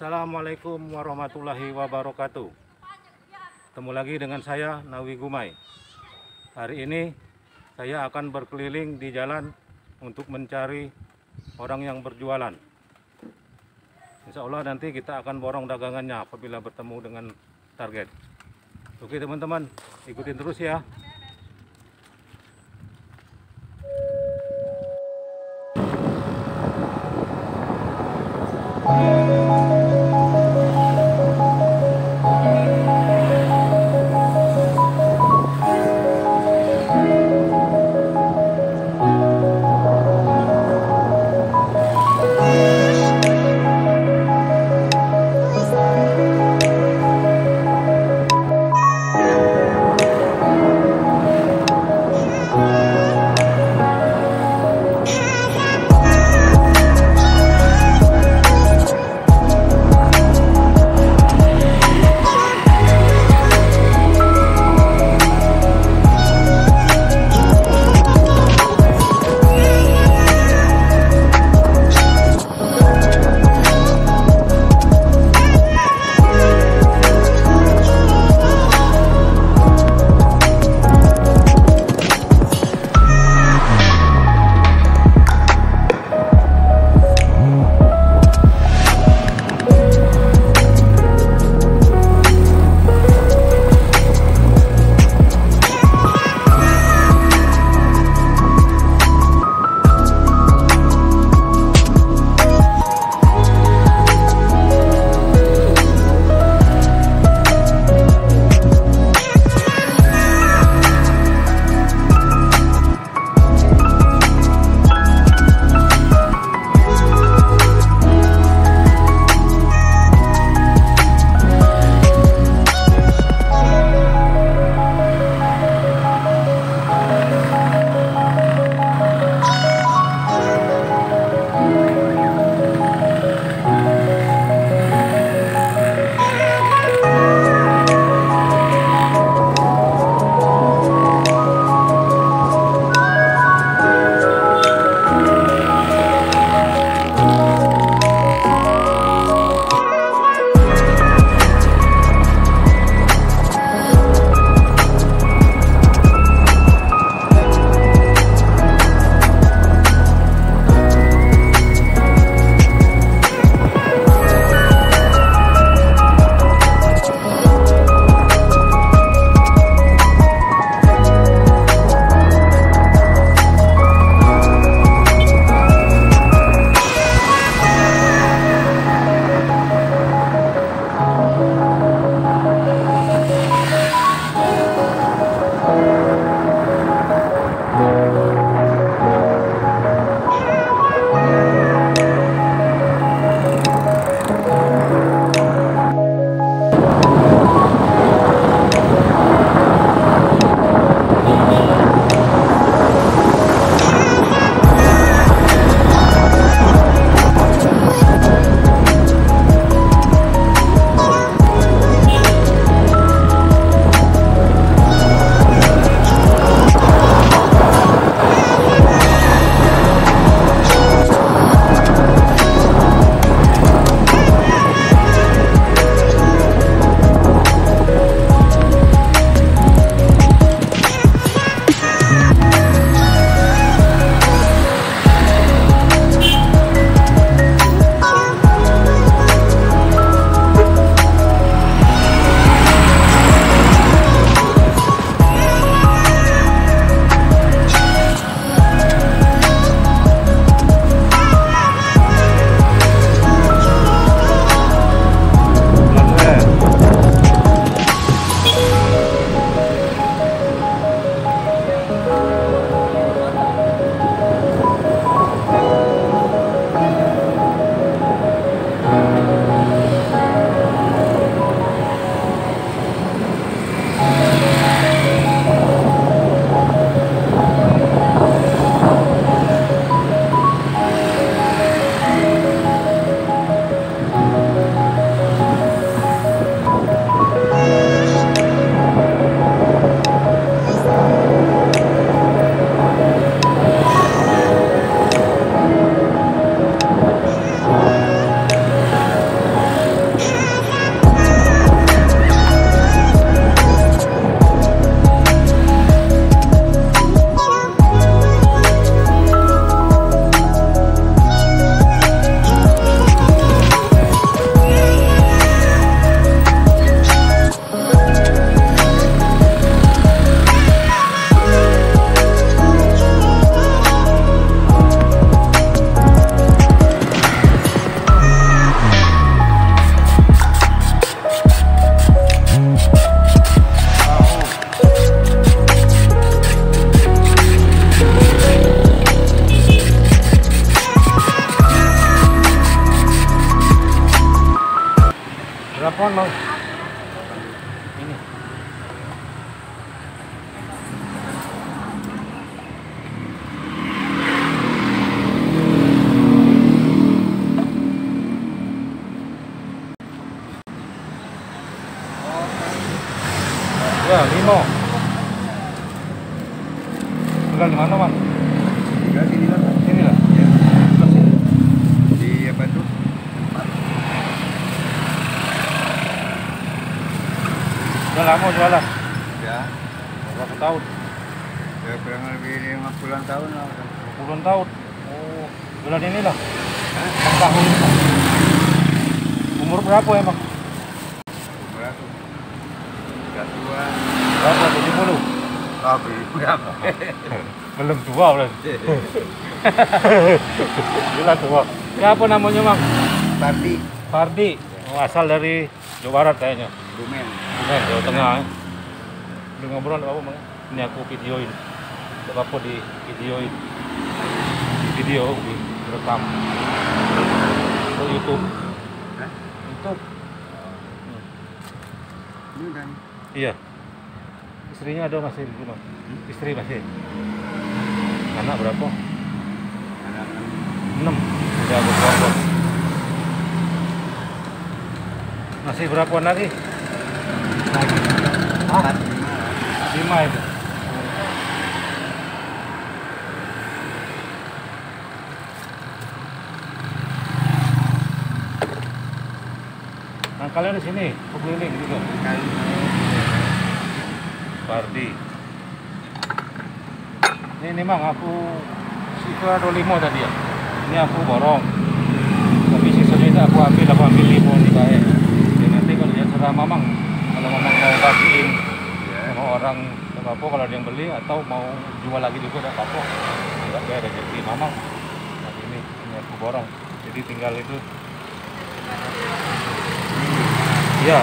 Assalamualaikum warahmatullahi wabarakatuh. Ketemu lagi dengan saya Nawi Gumay. Hari ini saya akan berkeliling di jalan untuk mencari orang yang berjualan. Insya Allah nanti kita akan borong dagangannya apabila bertemu dengan target. Oke teman-teman, ikutin terus ya. Di mana, Mas? Sini lah. Ya. Di apa itu? Udah lama jualan? Ya. Berapa tahun? Ya, kurang lebih 50-an tahun lah. 50-an tahun? Oh, bulan ini lah? Tahun. Umur berapa emang? Berapa? 30-an. Berapa? 70? Tapi berapa? Belum tua belum. Gila tua. Siapa namanya, Mang? Pardi. Pardi. Oh, asal dari Jawa Barat kayaknya. Bumen. Bumen, Jawa Tengah. Udah ngobrol sama Bapak, Mang? Ini aku videoin. Bapak di videoin. Video di rekam. Ke YouTube. Hah? YouTube. Ini udah. Iya. Istrinya ada masih di rumah? Istri masih? Anak berapa? Anak 6. Sudah berkeluarga. Masih berapa lagi? 5 itu. Nah, kalian di sini keliling juga? Pardi. Ini Mang, aku suka 25 tadi ya. Ini aku borong. Tapi sisanya itu aku ambil limon di kae. Jadi nanti kalau dia serah Mamang, kalau Mamang mau bagiin sama orang enggak apa-apa kalau dia yang beli atau mau jual lagi juga enggak apa-apa. Enggak ada rezeki Mamang. Nah, ini aku borong. Jadi tinggal itu. Iya.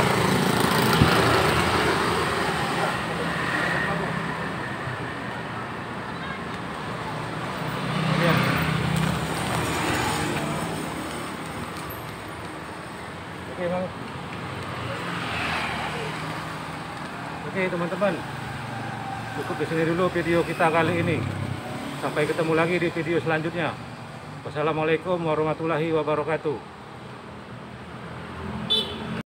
Oke, teman-teman, cukup di sini dulu video kita kali ini. Sampai ketemu lagi di video selanjutnya. Wassalamualaikum warahmatullahi wabarakatuh.